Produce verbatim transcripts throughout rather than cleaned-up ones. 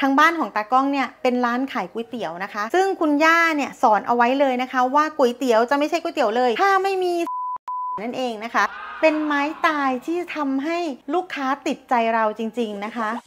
ทางบ้านของตากล้องเนี่ยเป็นร้านขายก๋วยเตี๋ยวนะคะซึ่งคุณย่าเนี่ยสอนเอาไว้เลยนะคะว่าก๋วยเตี๋ยวจะไม่ใช่ก๋วยเตี๋ยวเลยถ้าไม่มีนั่นเองนะคะเป็นไม้ตายที่ทำให้ลูกค้าติดใจเราจริงๆนะคะ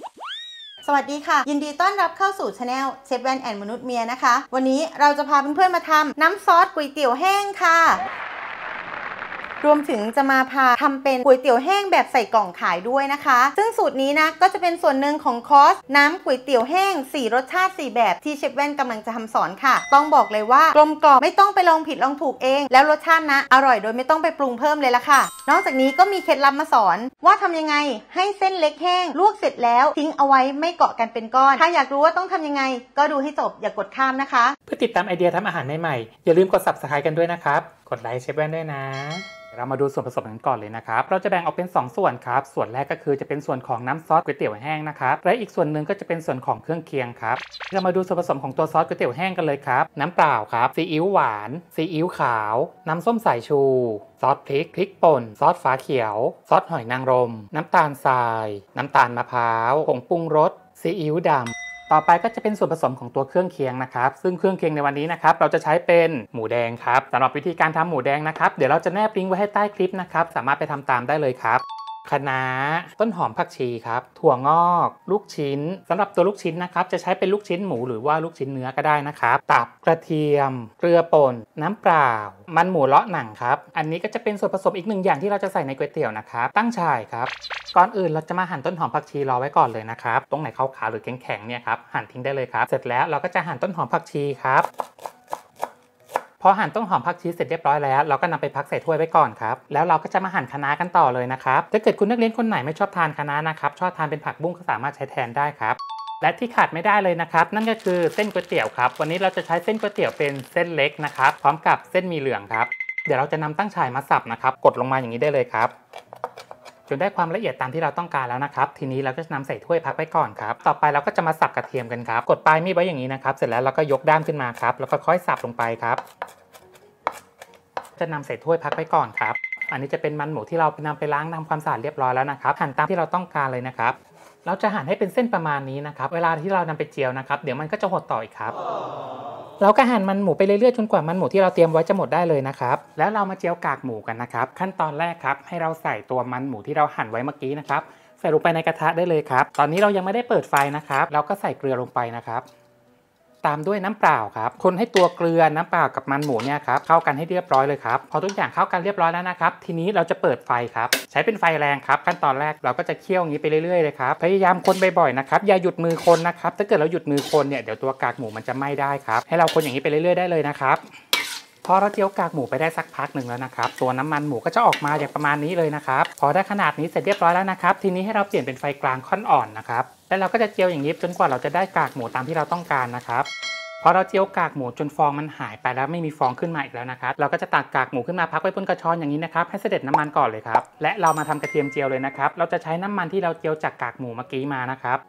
สวัสดีค่ะยินดีต้อนรับเข้าสู่ชาแนลเชฟแวนแอนด์มนุษย์เมียนะคะวันนี้เราจะพาเพื่อนๆมาทำน้ำซอสก๋วยเตี๋ยวแห้งค่ะรวมถึงจะมาพาทำเป็นก๋วยเตี๋ยวแห้งแบบใส่กล่องขายด้วยนะคะซึ่งสูตรนี้นะก็จะเป็นส่วนหนึ่งของคอร์สน้ำก๋วยเตี๋ยวแห้งสี่รสชาติสี่แบบที่เชฟแว่นกำลังจะทำสอนค่ะต้องบอกเลยว่ากลมกล่อมไม่ต้องไปลองผิดลองถูกเองแล้วรสชาตินะอร่อยโดยไม่ต้องไปปรุงเพิ่มเลยละค่ะนอกจากนี้ก็มีเคล็ดลับมาสอนว่าทำยังไงให้เส้นเล็กแห้งลวกเสร็จแล้วทิ้งเอาไว้ไม่เกาะกันเป็นก้อนถ้าอยากรู้ว่าต้องทำยังไงก็ดูให้จบอย่ากดข้ามนะคะเพื่อติดตามไอเดียทำอาหารใหม่ๆอย่าลืมกด ซับสไครบ์ กันด้วยนะครับกดไลค์เชฟแว่นด้วยนะเรามาดูส่วนผสมกันก่อนเลยนะครับเราจะแบ่งออกเป็นสองส่วนครับส่วนแรกก็คือจะเป็นส่วนของน้ำซอสก๋วยเตี๋ยวแห้งนะครับและอีกส่วนหนึ่งก็จะเป็นส่วนของเครื่องเคียงครับเรามาดูส่วนผสมของตัวซอสก๋วยเตี๋ยวแห้งกันเลยครับน้ำเปล่าครับซีอิ๊วหวานซีอิ๊วขาวน้ำส้มสายชูซอสพริกพริกป่นซอสฟ้าเขียวซอสหอยนางรมน้ำตาลทรายน้ำตาลมะพร้าวผงปรุงรสซีอิ๊วดำต่อไปก็จะเป็นส่วนผสมของตัวเครื่องเคียงนะครับซึ่งเครื่องเคียงในวันนี้นะครับเราจะใช้เป็นหมูแดงครับสำหรับวิธีการทำหมูแดงนะครับเดี๋ยวเราจะแนบลิงก์ไว้ให้ใต้คลิปนะครับสามารถไปทำตามได้เลยครับคะน้าต้นหอมผักชีครับถั่วงอกลูกชิ้นสำหรับตัวลูกชิ้นนะครับจะใช้เป็นลูกชิ้นหมูหรือว่าลูกชิ้นเนื้อก็ได้นะครับตับกระเทียมเกลือป่นน้ำเปล่ามันหมูเลาะหนังครับอันนี้ก็จะเป็นส่วนผสมอีกหนึ่งอย่างที่เราจะใส่ในก๋วยเตี๋ยวนะครับตั้งฉ่ายครับก่อนอื่นเราจะมาหั่นต้นหอมผักชีรอไว้ก่อนเลยนะครับตรงไหนขาวๆหรือแข็งๆเนี่ยครับหั่นทิ้งได้เลยครับเสร็จแล้วเราก็จะหั่นต้นหอมผักชีครับพอหั่นต้นหอมผักชีเสร็จเรียบร้อยแล้วเราก็นำไปพักใส่ถ้วยไว้ก่อนครับแล้วเราก็จะมาหั่นคะน้ากันต่อเลยนะครับถ้าเกิดคุณนักเรียนคนไหนไม่ชอบทานคะน้านะครับชอบทานเป็นผักบุ้งก็สามารถใช้แทนได้ครับและที่ขาดไม่ได้เลยนะครับนั่นก็คือเส้นก๋วยเตี๋ยวครับวันนี้เราจะใช้เส้นก๋วยเตี๋ยวเป็นเส้นเล็กนะครับพร้อมกับเส้นมีเหลืองครับเดี๋ยวเราจะนำตั้งฉ่ายมาสับนะครับกดลงมาอย่างนี้ได้เลยครับจนได้ความละเอียดตามที่เราต้องการแล้วนะครับทีนี้เราก็จะนำใส่ถ้วยพักไว้ก่อนครับต่อไปเราก็จะมาสับกระเทียมกันครับกดปลายมีดไว้อย่างนี้นะครับเสร็จแล้วเราก็ยกด้ามขึ้นมาครับแล้วก็ค่อยสับลงไปครับจะนำใส่ถ้วยพักไว้ก่อนครับอันนี้จะเป็นมันหมูที่เรานำไปล้างทำความสะอาดเรียบร้อยแล้วนะครับหั่นตามที่เราต้องการเลยนะครับเราจะหั่นให้เป็นเส้นประมาณนี้นะครับเวลาที่เรานำไปเจียวนะครับเดี๋ยวมันก็จะหดต่ออีกครับเราก็หั่นมันหมูไปเรื่อยๆจนกว่ามันหมูที่เราเตรียมไว้จะหมดได้เลยนะครับแล้วเรามาเจียวกากหมูกันนะครับขั้นตอนแรกครับให้เราใส่ตัวมันหมูที่เราหั่นไว้เมื่อกี้นะครับใส่ลงไปในกระทะได้เลยครับตอนนี้เรายังไม่ได้เปิดไฟนะครับเราก็ใส่เกลือลงไปนะครับตามด้วยน้ำเปล่าครับคนให้ตัวเกลือน้ำเปล่ากับมันหมูเนี่ยครับเข้ากันให้เรียบร้อยเลยครับพอทุกอย่างเข้ากันเรียบร้อยแล้วนะครับทีนี้เราจะเปิดไฟครับใช้เป็นไฟแรงครับขั้นตอนแรกเราก็จะเคี่ยวอย่างนี้ไปเรื่อยๆเลยครับพยายามคนบ่อยๆนะครับอย่าหยุดมือคนนะครับถ้าเกิดเราหยุดมือคนเนี่ยเดี๋ยวตัวกากหมูมันจะไหม้ได้ครับให้เราคนอย่างนี้ไปเรื่อยๆได้เลยนะครับพอเราเจียวกากหมูไปได้สักพักหนึ่งแล้วนะครับตัวน้ำมันหมูก็จะออกมาอย่างประมาณนี้เลยนะครับพอได้ขนาดนี้เสร็จเรียบร้อยแล้วนะครับทีนี้ให้เราเปลี่ยนเป็นไฟกลางค่อนอ่อนนะครับแล้วเราก็จะเจียวอย่างนี้จนกว่าเราจะได้กากหมูตามที่เราต้องการนะครับพอเราเจียวกากหมูจนฟองมันหายไปแล้วไม่มีฟองขึ้นมาอีกแล้วนะครับเราก็จะตักกากหมูขึ้นมาพักไว้บนกระชอนอย่างนี้นะครับให้เสด็จน้ำมันก่อนเลยครับและเรามาทำกระเทียมเจียวเลยนะครับเราจะใช้น้ำมันที่เราเจียวจากกากหมูเมื่อกี้มานะครั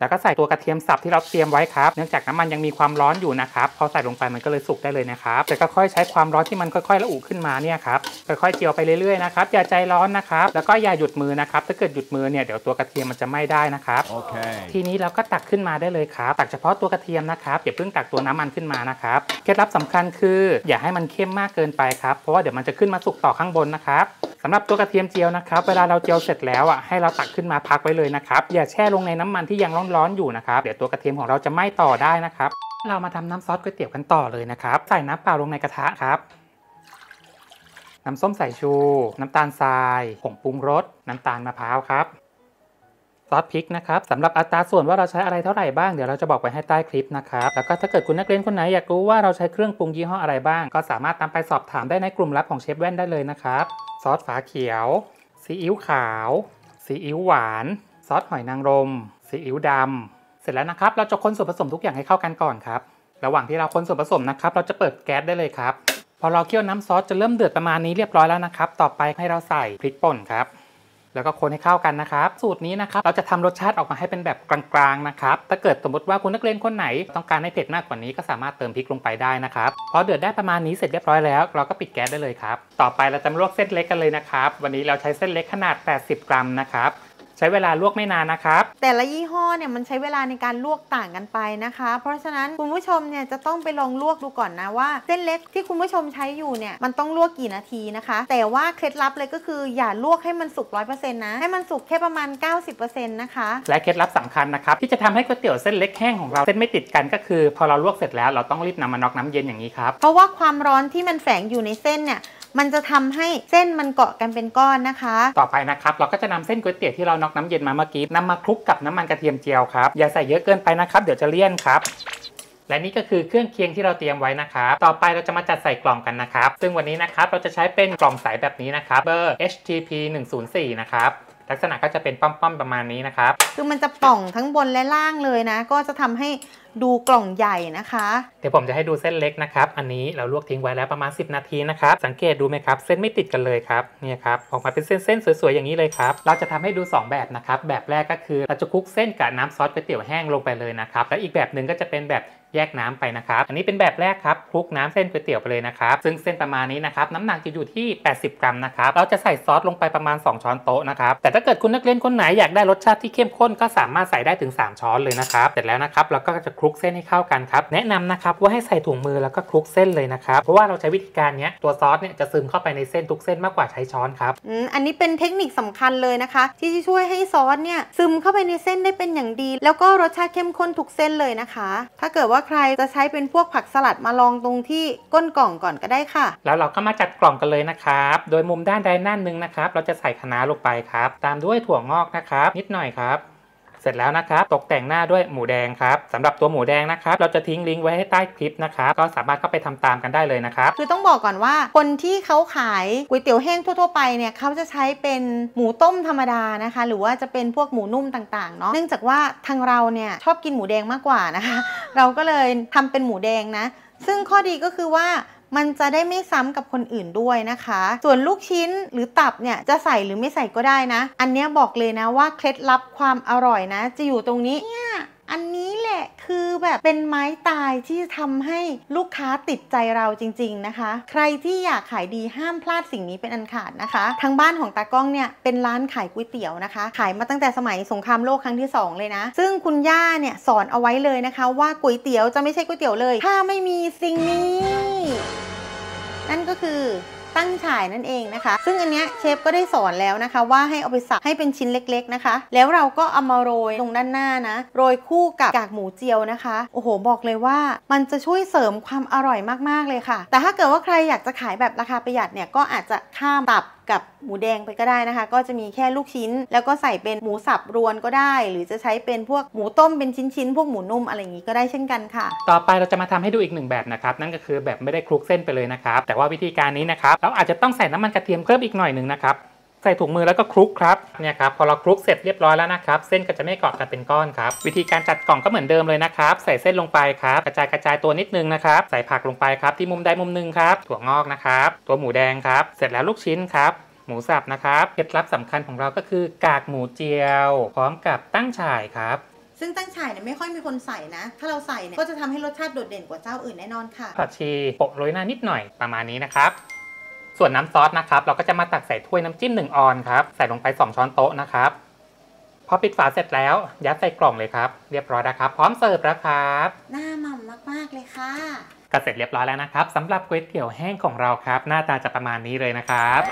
บแล้วก็ใส่ตัวกระเทียมสับที่เราเตรียมไว้ครับเนื่องจากน้ำมันยังมีความร้อนอยู่นะครับพอใส่ลงไปมันก็เลยสุกได้เลยนะครับแต่ก็ค่อยใช้ความร้อนที่มันค่อยๆละอุขึ้นมาเนี่ยครับค่อยๆเจียวไปเรื่อยๆนะครับอย่าใจร้อนนะครับแล้วก็อย่าหยุดมือนะครับถ้าเกิดหยุดมือเนี่ยเดี๋ยวตัวกระเทียมมันจะไหม้ได้นะครับโอเคทีนี้เราก็ตักขึ้นมาได้เลยครับตักเฉพาะตัวกระเทียมนะครับอย่าเพิ่งตักตัวน้ำมันขึ้นมานะครับเคล็ดลับสำคัญคืออย่าให้มันเข้มมากเกินไปครับเพราะว่าเดี๋ยวมันจะขึ้นมาสุกต่อข้างบนนะครับสำหรับตัวกระเทียมเจียวนะครับเวลาเราเจียวเสร็จแล้วอ่ะให้เราตักขึ้นมาพักไว้เลยนะครับอย่าแช่ลงในน้ำมันที่ยังร้อนๆอยู่นะครับเดี๋ยวตัวกระเทียมของเราจะไหม้ต่อได้นะครับเรามาทำน้ำซอสก๋วยเตี๋ยวกันต่อเลยนะครับใส่น้ำเปล่าลงในกระทะครับน้ำส้มสายชูน้ำตาลทรายผงปรุงรสน้ำตาลมะพร้าวครับซอสพริกนะครับสำหรับอัตราส่วนว่าเราใช้อะไรเท่าไหร่บ้างเดี๋ยวเราจะบอกไว้ให้ใต้คลิปนะครับแล้วก็ถ้าเกิดคุณนักเรียนคนไหนอยากรู้ว่าเราใช้เครื่องปรุงยี่ห้ออะไรบ้างก็สามารถตามไปสอบถามได้ในกลุ่มลับของเชฟแว่นได้เลยนะครับซอสฝาเขียวซีอิ๊วขาวซีอิ๊วหวานซอสหอยนางรมซีอิ๊วดำเสร็จแล้วนะครับเราจะคนส่วนผสมทุกอย่างให้เข้ากันก่อนครับระหว่างที่เราคนส่วนผสมนะครับเราจะเปิดแก๊สได้เลยครับพอเราเคี่ยวน้ำซอสจะเริ่มเดือดประมาณนี้เรียบร้อยแล้วนะครับต่อไปให้เราใส่พริกป่นครับแล้วก็คนให้เข้ากันนะครับสูตรนี้นะครับเราจะทำรสชาติออกมาให้เป็นแบบกลางๆนะครับถ้าเกิดสมมติว่าคุณนักเรียนคนไหนต้องการให้เผ็ดมากกว่านี้ก็สามารถเติมพริกลงไปได้นะครับพอเดือดได้ประมาณนี้เสร็จเรียบร้อยแล้วเราก็ปิดแก๊สได้เลยครับต่อไปเราจะลวกเส้นเล็กกันเลยนะครับวันนี้เราใช้เส้นเล็กขนาดแปดสิบกรัมนะครับ ใช้เวลาลวกไม่นานนะครับแต่ละยี่ห้อเนี่ยมันใช้เวลาในการลวกต่างกันไปนะคะเพราะฉะนั้นคุณผู้ชมเนี่ยจะต้องไปลองลวกดูก่อนนะว่าเส้นเล็กที่คุณผู้ชมใช้อยู่เนี่ยมันต้องลวกกี่นาทีนะคะแต่ว่าเคล็ดลับเลยก็คืออย่าลวกให้มันสุก ร้อยเปอร์เซ็นต์ นะให้มันสุกแค่ประมาณ เก้าสิบเปอร์เซ็นต์ นะคะและเคล็ดลับสำคัญนะครับที่จะทำให้ก๋วยเตี๋ยวเส้นเล็กแห้งของเราเส้นไม่ติดกันก็คือพอเราลวกเสร็จแล้วเราต้องรีบนำมาน็อกน้ำเย็นอย่างนี้ครับเพราะว่าความร้อนที่มันแฝงอยู่ในเส้นเนี่ยมันจะทำให้เส้นมันเกาะกันเป็นก้อนนะคะต่อไปนะครับเราก็จะนำเส้นก๋วยเตี๋ยวที่เราน็อกน้ำเย็นมาเมื่อกี้นำมาคลุกกับน้ำมันกระเทียมเจียวครับอย่าใส่เยอะเกินไปนะครับเดี๋ยวจะเลี่ยนครับและนี่ก็คือเครื่องเคียงที่เราเตรียมไว้นะครับต่อไปเราจะมาจัดใส่กล่องกันนะครับซึ่งวันนี้นะครับเราจะใช้เป็นกล่องใสแบบนี้นะครับเบอร์ เอช ที พี หนึ่งศูนย์สี่ นะครับลักษณะก็จะเป็นป้อมๆประมาณนี้นะครับคือมันจะป่องทั้งบนและล่างเลยนะก็จะทำให้ดูกล่องใหญ่นะคะเดี๋ยวผมจะให้ดูเส้นเล็กนะครับอันนี้เราลวกทิ้งไว้แล้วประมาณสิบนาทีนะครับสังเกตดูไหมครับเส้นไม่ติดกันเลยครับนี่ครับออกมาเป็นเส้นๆสวยๆอย่างนี้เลยครับเราจะทำให้ดูสองแบบนะครับแบบแรกก็คือเราจะคลุกเส้นกับน้ำซอสก๋วยเตี๋ยวแห้งลงไปเลยนะครับและอีกแบบหนึ่งก็จะเป็นแบบแยกน้ำไปนะครับอันนี้เป็นแบบแรกครับคลุกน้ำเส้นก๋วยเตี๋ยวไปเลยนะครับซึ่งเส้นประมาณนี้นะครับน้ำหนักจะอยู่ที่แปดสิบกรัมนะครับเราจะใส่ซอสลงไปประมาณสองช้อนโต๊ะนะครับแต่ถ้าเกิดคุณนักเรียนคนไหนอยากได้รสชาติที่เข้มข้นก็สามารถใส่ได้ถึงสามช้อนเลยนะครับเสร็จแล้วนะครับเราก็จะคลุกเส้นให้เข้ากันครับแนะนำนะครับว่าให้ใส่ถุงมือแล้วก็คลุกเส้นเลยนะครับเพราะว่าเราใช้วิธีการนี้ตัวซอสเนี่ยจะซึมเข้าไปในเส้นทุกเส้นมากกว่าใช้ช้อนครับอืมอันนี้เป็นเทคนิคสำคัญเลยนะคะที่จะช่วยให้ซอสเนี่ยซึมเข้าไปในเส้นได้เป็นอย่างดีแล้วก็รสชาติเข้มข้นทุกเส้นเลยนะคะถ้าเกิดว่าใครจะใช้เป็นพวกผักสลัดมาลองตรงที่ก้นกล่องก่อนก็ได้ค่ะแล้วเราก็มาจัดกล่องกันเลยนะครับโดยมุมด้านใดด้านหนึ่งนะครับเราจะใส่คะน้าลงไปครับตามด้วยถั่วงอกนะครับนิดหน่อยครับเสร็จแล้วนะครับตกแต่งหน้าด้วยหมูแดงครับสำหรับตัวหมูแดงนะครับเราจะทิ้งลิงก์ไว้ให้ใต้คลิปนะครับก็สามารถเข้าไปทำตามกันได้เลยนะครับคือต้องบอกก่อนว่าคนที่เขาขายก๋วยเตี๋ยวแห้งทั่วๆไปเนี่ยเขาจะใช้เป็นหมูต้มธรรมดานะคะหรือว่าจะเป็นพวกหมูนุ่มต่างๆเนาะเนื่องจากว่าทางเราเนี่ยชอบกินหมูแดงมากกว่านะคะเราก็เลยทำเป็นหมูแดงนะซึ่งข้อดีก็คือว่ามันจะได้ไม่ซ้ำกับคนอื่นด้วยนะคะส่วนลูกชิ้นหรือตับเนี่ยจะใส่หรือไม่ใส่ก็ได้นะอันนี้บอกเลยนะว่าเคล็ดลับความอร่อยนะจะอยู่ตรงนี้เนี่ยอันนี้แหละคือแบบเป็นไม้ตายที่ทำให้ลูกค้าติดใจเราจริงๆนะคะใครที่อยากขายดีห้ามพลาดสิ่งนี้เป็นอันขาดนะคะทางบ้านของตากล้องเนี่ยเป็นร้านขายก๋วยเตี๋ยวนะคะขายมาตั้งแต่สมัยสงครามโลกครั้งที่สองเลยนะซึ่งคุณย่าเนี่ยสอนเอาไว้เลยนะคะว่าก๋วยเตี๋ยวจะไม่ใช่ก๋วยเตี๋ยวเลยถ้าไม่มีสิ่งนี้นั่นก็คือตั้งฉ่ายนั่นเองนะคะซึ่งอันเนี้ยเชฟก็ได้สอนแล้วนะคะว่าให้เอาไปสับให้เป็นชิ้นเล็กๆนะคะแล้วเราก็เอามาโรยตรงด้านหน้านะโรยคู่กับกากหมูเจียวนะคะโอ้โหบอกเลยว่ามันจะช่วยเสริมความอร่อยมากๆเลยค่ะแต่ถ้าเกิดว่าใครอยากจะขายแบบราคาประหยัดเนี่ยก็อาจจะข้ามตับกับหมูแดงไปก็ได้นะคะก็จะมีแค่ลูกชิ้นแล้วก็ใส่เป็นหมูสับรวนก็ได้หรือจะใช้เป็นพวกหมูต้มเป็นชิ้นๆพวกหมูนุ่มอะไรอย่างนี้ก็ได้เช่นกันค่ะต่อไปเราจะมาทำให้ดูอีกหนึ่งแบบนะครับนั่นก็คือแบบไม่ได้คลุกเส้นไปเลยนะครับแต่ว่าวิธีการนี้นะครับเราอาจจะต้องใส่น้ำมันกระเทียมเพิ่มอีกหน่อยหนึ่งนะครับใส่ถุงมือแล้วก็คลุกครับเนี่ยครับพอเราคลุกเสร็จเรียบร้อยแล้วนะครับเส้นก็จะไม่เกาะกันเป็นก้อนครับวิธีการจัดกล่องก็เหมือนเดิมเลยนะครับใส่เส้นลงไปครับกระจายกระจายตัวนิดนึงนะครับใส่ผักลงไปครับที่มุมใดมุมหนึ่งครับถั่วงอกนะครับตัวหมูแดงครับเสร็จแล้วลูกชิ้นครับหมูสับนะครับเคล็ดลับสำคัญของเราก็คือกากหมูเจียวพร้อมกับตั้งฉ่ายครับซึ่งตั้งฉ่ายเนี่ยไม่ค่อยมีคนใส่นะถ้าเราใส่เนี่ยก็จะทำให้รสชาติโดดเด่นกว่าเจ้าอื่นแน่นอนค่ะผักชีโปะโรยหน้านิดหน่อยประมาณนี้นะครับส่วนน้ำซอสนะครับเราก็จะมาตักใส่ถ้วยน้ำจิ้มหนึ่งออนครับใส่ลงไปสองช้อนโต๊ะนะครับพอปิดฝาเสร็จแล้วยัดใส่กล่องเลยครับเรียบร้อยแล้วครับพร้อมเสิร์ฟแล้วครับน่าหม่ำมากๆเลยค่ะก็เสร็จเรียบร้อยแล้วนะครับสำหรับก๋วยเตี๋ยวแห้งของเราครับหน้าตาจะประมาณนี้เลยนะครั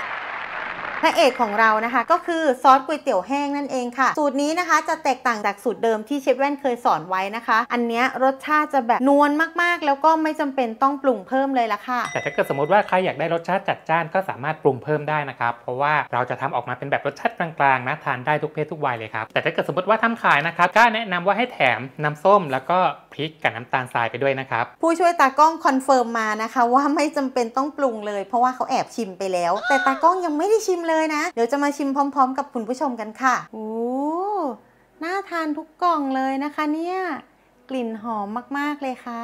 บพระเอกของเรานะคะก็คือซอสก๋วยเตี๋ยวแห้งนั่นเองค่ะสูตรนี้นะคะจะแตกต่างจากสูตรเดิมที่เชฟแว่นเคยสอนไว้นะคะอันนี้รสชาติจะแบบนวลมากๆแล้วก็ไม่จำเป็นต้องปรุงเพิ่มเลยละค่ะแต่ถ้าเกิดสมมติว่าใครอยากได้รสชาติจัดจ้านก็สามารถปรุงเพิ่มได้นะครับเพราะว่าเราจะทำออกมาเป็นแบบรสชาติกลางๆนะทานได้ทุกเพศทุกวัยเลยครับแต่ถ้าเกิดสมมติว่าทำขายนะครับก็แนะนำว่าให้แถมน้ำส้มแล้วก็พริกกับน้ำตาลทรายไปด้วยนะครับผู้ช่วยตากล้องคอนเฟิร์มมานะคะว่าไม่จำเป็นต้องปรุงเลยเพราะว่าเขาแอบชิมไปแล้วแต่ตากล้องยังไม่ได้ชิมเลยนะเดี๋ยวจะมาชิมพร้อมๆกับคุณผู้ชมกันค่ะโอ้น่าทานทุกกล่องเลยนะคะเนี่ยกลิ่นหอมมากๆเลยค่ะ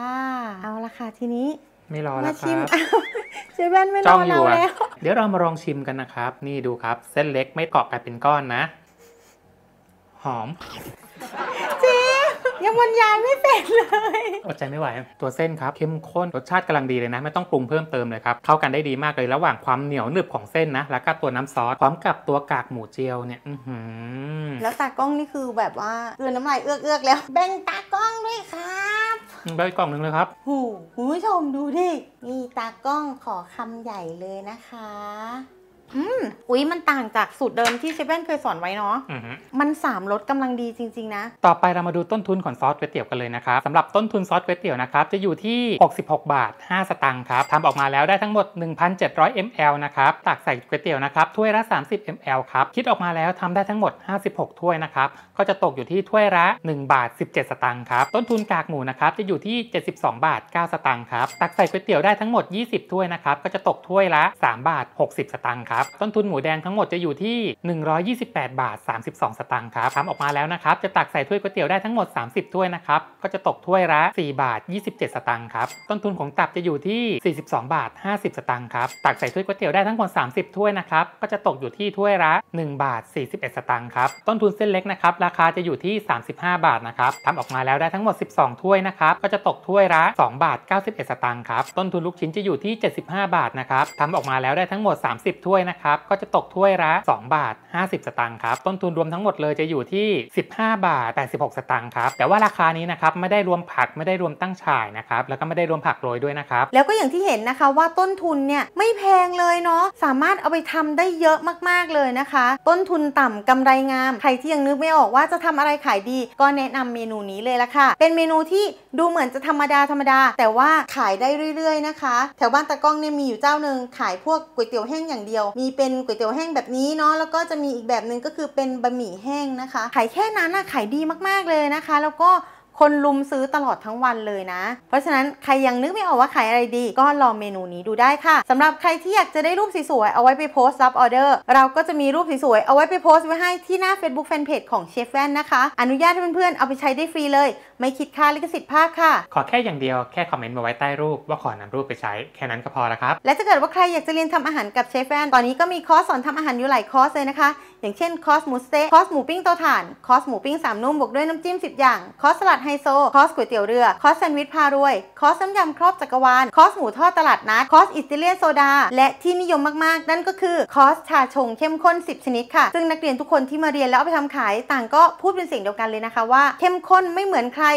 เอาละค่ะทีนี้ไม่รอแล้วครับเชฟแว่นไม่รอเราแล้วเดี๋ยวเรามาลองชิมกันนะครับนี่ดูครับเส้นเล็กไม่เกาะกันเป็นก้อนนะหอมจริง ยังบรรยายไม่เสร็จเลยอดใจไม่ไหวตัวเส้นครับเข้มข้นรสชาติกำลังดีเลยนะไม่ต้องปรุงเพิ่มเติมเลยครับเข้ากันได้ดีมากเลยระหว่างความเหนียวหนึบของเส้นนะแล้วก็ตัวน้ำซอสพร้อมกับตัวกากหมูเจียวเนี่ยอื้อหือแล้วตากล้องนี่คือแบบว่าเกลือน้ำลายเอื้อกเอื้อกแล้วแบ่งตากล้องด้วยครับแบ่งกล่องหนึ่งเลยครับหูคุณผู้ชมดูดินี่ตากล้องขอคำใหญ่เลยนะคะอืมอุ๊ยมันต่างจากสูตรเดิมที่เชฟเว่นเคยสอนไว้เนาะมันสามรสกำลังดีจริงๆนะต่อไปเรามาดูต้นทุนของซอสก๋วยเตี๋ยวกันเลยนะครับสำหรับต้นทุนซอสก๋วยเตี๋ยวนะครับจะอยู่ที่หกสิบหกบาทห้าสตางค์ครับทำออกมาแล้วได้ทั้งหมด หนึ่งพันเจ็ดร้อยมิลลิลิตร นะครับตักใส่ก๋วยเตี๋ยวนะครับถ้วยละสามสิบมิลลิลิตร ครับคิดออกมาแล้วทำได้ทั้งหมดห้าสิบหกถ้วยนะครับก็จะตกอยู่ที่ถ้วยละหนึ่งบาทสิบเจ็ดสตางค์ครับต้นทุนกากหมูนะครับจะอยู่ที่เจ็ดสิบสองบาทเก้าสตางค์ครับตักใส่ก๋วยเตี๋ยวได้ทั้งหมดยี่สิบถ้วยนะครับก็จะตกถ้วยละสามบาทหกสิบสตางค์ครับต้นทุนหมูแดงทั้งหมดจะอยู่ที่หนึ่งร้อยยี่สิบแปดบาทสามสิบสองสตางค์ครับทำออกมาแล้วนะครับจะตักใส่ถ้วยก๋วยเตี๋ยวได้ทั้งหมดสามสิบถ้วยนะครับก็จะตกถ้วยละสี่บาทยี่สิบเจ็ดสตางค์ครับต้นทุนของตับจะอยู่ที่สี่สิบสองบาทห้าสิบสตางค์ครับตักใส่ถ้วยก๋วยเตี๋ยวได้ทั้งหมดสามสิบถ้วยนะครับก็จะตกอยู่ที่ถ้วยละหนึ่งบาทสี่สิบเอ็ดสตางค์ครับต้นทุนเส้นเล็กนะครับราคาจะอยู่ที่สามสิบห้าบาทนะครับทำออกมาแล้วได้ทั้งหมดสิบสองถ้วยนะครับก็จะตกถ้วยละสองบาทเก้าสิบเอ็ดสตางค์ครับต้นทุนลูกชิ้นจะอยู่ที่เจ็ดสิบห้าบาทนะครับทำออกมาแล้วได้ทั้งหมดสามสิบถ้วยนะครับก็จะตกถ้วยละสองบาทห้าสิบสตางค์ครับต้นทุนรวมทั้งหมดเลยจะอยู่ที่สิบห้าบาทแปดสิบหกสตางค์ครับแต่ว่าราคานี้นะครับไม่ได้รวมผักไม่ได้รวมตั้งฉ่ายนะครับแล้วก็ไม่ได้รวมผักโรยด้วยนะครับแล้วก็อย่างที่เห็นนะคะว่าต้นทุนเนี่ยไม่แพงเลยเนาะสามารถเอาไปทำได้เยอะมากๆเลยนะคะต้นทุนต่ำกำไรงามใครที่ยังนึกไม่ออกว่าจะทำอะไรขายดีก็แนะนำเมนูนี้เลยละค่ะเป็นเมนูที่ดูเหมือนจะธรรมดาธรรมดาแต่ว่าขายได้เรื่อยๆนะคะแถวบ้านตะกล้องเนี่ยมีอยู่เจ้าหนึ่งขายพวกก๋วยเตี๋ยวแห้งอย่างเดียวมีเป็นก๋วยเตี๋ยวแห้งแบบนี้เนาะแล้วก็จะมีอีกแบบหนึ่งก็คือเป็นบะหมี่แห้งนะคะขายแค่นั้นนะขายดีมากๆเลยนะคะแล้วก็คนลุมซื้อตลอดทั้งวันเลยนะเพราะฉะนั้นใครยังนึกไม่ออกว่าขายอะไรดีก็ลองเมนูนี้ดูได้ค่ะสำหรับใครที่อยากจะได้รูปสวยๆเอาไว้ไปโพสต์รับออเดอร์เราก็จะมีรูปสวยๆเอาไว้ไปโพสต์ไว้ให้ที่หน้า Facebook Fanpage ของเชฟแว่นนะคะอนุญาตให้เพื่อนๆเอาไปใช้ได้ฟรีเลยไม่คิดค่าลิขสิทธิ์ภาพค่ะขอแค่อย่างเดียวแค่คอมเมนต์มาไว้ใต้รูปว่าขอนำรูปไปใช้แค่นั้นก็พอแล้วครับและถ้าเกิดว่าใครอยากจะเรียนทำอาหารกับเชฟแว่นตอนนี้ก็มีคอร์สสอนทำอาหารอยู่หลายคอร์สเลยนะคะอย่างเช่นคอร์สหมูสเต๊ะคอร์สหมูปิ้งเตาถ่านคอร์สหมูปิ้งสามนุ่มบวกด้วยน้ำจิ้มสิบอย่างคอร์สสลัดไฮโซคอร์สก๋วยเตี๋ยวเรือคอร์สแซนด์วิชพารวยคอร์สน้ำยำครอบจักรวาลคอร์สหมูทอดตลาดนัดคอร์สอิตาเลียนโซดาและที่นิยมมากๆนั่นก็คือคอร์สชาชงเข้มข้นสิบชนิดค่ะซึ่งนักเรียนทุกคนที่มาเรียนแล้วเอาไปทำขายต่างก็พูดเป็นเสียงเดียวกันเลยนะคะว่าเข้มข้นไม่เหมือนใคร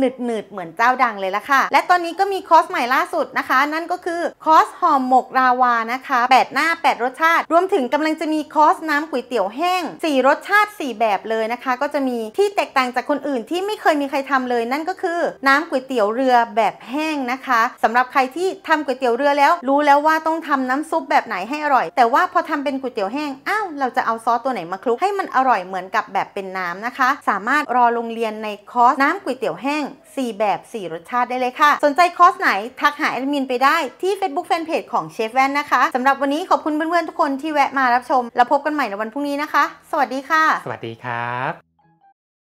หนึดหนืดเหมือนเจ้าดังเลยละค่ะและตอนนี้ก็มีคอร์สใหม่ล่าสุดนะคะนั่นก็คือคอร์สห่อหมกราวานะคะแปดหน้าแปดรสชาติรวมถึงกำลังจะมีคอร์สน้ำก๋วยเตี๋ยวแห้งสี่รสชาติสี่แบบเลยนะคะก็จะมีที่แตกต่างจากคนอื่นที่ไม่เคยมีใครทำเลยนั่นก็คือน้ำก๋วยเตี๋ยวเรือแบบแห้งนะคะสำหรับใครที่ทำก๋วยเตี๋ยวเรือแล้วรู้แล้วว่าต้องทำน้ำซุปแบบไหนให้อร่อยแต่ว่าพอทำเป็นก๋วยเตี๋ยวแห้งอ้าวเราจะเอาซอสตัวไหนมาคลุกให้มันอร่อยเหมือนกับแบบเป็นน้ำนะคะสามารถรอลงเรียนในคอร์สน้ำก๋วยเตี๋ยวแห้งสี่แบบสี่รสชาติได้เลยค่ะสนใจคอร์สไหนทักหาแอดมินไปได้ที่ Facebook Fanpage ของเชฟแว่นนะคะสำหรับวันนี้ขอบคุณเพื่อนๆทุกคนที่แวะมารับชมแล้วพบกันใหม่ในวันพรุ่งนี้นะคะสวัสดีค่ะสวัสดีครับ